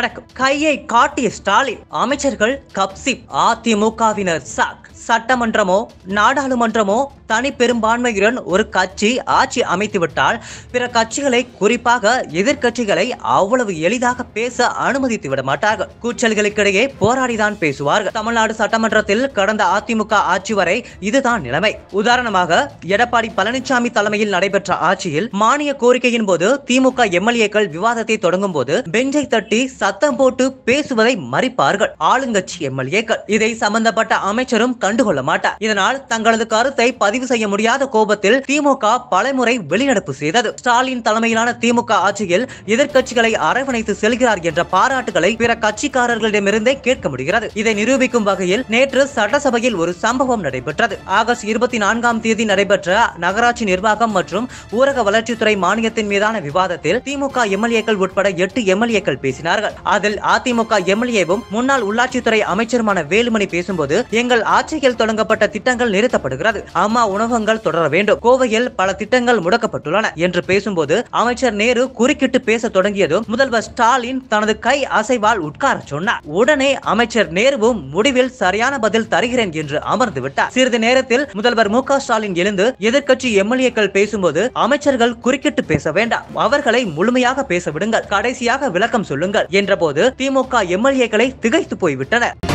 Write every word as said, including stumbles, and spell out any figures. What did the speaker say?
வணக்கம். கையை காட்டிய ஸ்டாலின், அமைச்சர்கள் கப்சி, அதிமுகவினர் சாக். சட்டமன்றமோ நாடாளுமன்றமோ தனி பெரும்பான்மையுடன் ஒரு கட்சி ஆட்சி அமைத்துவிட்டால் பிற கட்சிகளை, குறிப்பாக எதிர்கட்சிகளை அவ்வளவு எளிதாக பேச அனுமதித்து விட மாட்டார்கள். கூச்சல்களுக்கிடையே போராடிதான் பேசுவார்கள். தமிழ்நாடு சட்டமன்றத்தில் கடந்த அதிமுக ஆட்சி வரை இதுதான் நிலைமை. உதாரணமாக, எடப்பாடி பழனிசாமி தலைமையில் நடைபெற்ற ஆட்சியில் மானிய கோரிக்கையின் போது திமுக எம்எல்ஏக்கள் விவாதத்தை தொடங்கும் போது பெஞ்சை தட்டி சத்தம் போட்டு பேசுவதை மறிப்பார்கள் ஆளுங்கட்சி எம்எல்ஏக்கள். இதை சம்பந்தப்பட்ட அமைச்சரும் கண்டுகொள்ள மாட்டார். இதனால் தங்களது கருத்தை பதிவு செய்ய முடியாத கோபத்தில் திமுக பலமுறை வெளிநடப்பு செய்தது. ஸ்டாலின் தலைமையிலான திமுக ஆட்சியில் எதிர்க்கட்சிகளை அரவணைத்து செல்கிறார் என்ற பாராட்டுகளை பிற கட்சிக்காரர்களிடமிருந்தே கேட்க முடிகிறது. இதை நிரூபிக்கும் வகையில் நேற்று சட்டசபையில் ஒரு சம்பவம் நடைபெற்றது. ஆகஸ்ட் இருபத்தி நான்காம் தேதி நடைபெற்ற நகராட்சி நிர்வாகம் மற்றும் ஊரக வளர்ச்சித்துறை மானியத்தின் மீதான விவாதத்தில் திமுக எம்எல்ஏக்கள் உட்பட எட்டு எம்எல்ஏக்கள் பேசினார்கள். அதில் அதிமுக எம்எல்ஏவும் முன்னாள் உள்ளாட்சித்துறை அமைச்சருமான வேலுமணி பேசும்போது, எங்கள் ஆட்சியில் தொடங்கப்பட்ட திட்டங்கள் நிறுத்தப்படுகிறது, அம்மா உணவகங்கள் தொடர வேண்டும், கோவையில் பல திட்டங்கள் முடக்கப்பட்டுள்ளன என்று பேசும்போது அமைச்சர் நேரு குறுக்கிட்டு பேச தொடங்கியதும் முதல்வர் ஸ்டாலின் தனது கை அசைவால் உட்கார சொன்னார். உடனே அமைச்சர் நேருவும் முடிவில் சரியான பதில் தருகிறேன் என்று அமர்ந்து விட்டார். சிறிது நேரத்தில் முதல்வர் மு க ஸ்டாலின் எழுந்து எதிர்கட்சி எம்எல்ஏக்கள் பேசும்போது அமைச்சர்கள் குறுக்கிட்டு பேச வேண்டாம், அவர்களை முழுமையாக பேச விடுங்கள், கடைசியாக விளக்கம் சொல்லுங்கள் என்றபோது திமுக எம்எல்ஏக்களை திகைத்து போய்விட்டனர்.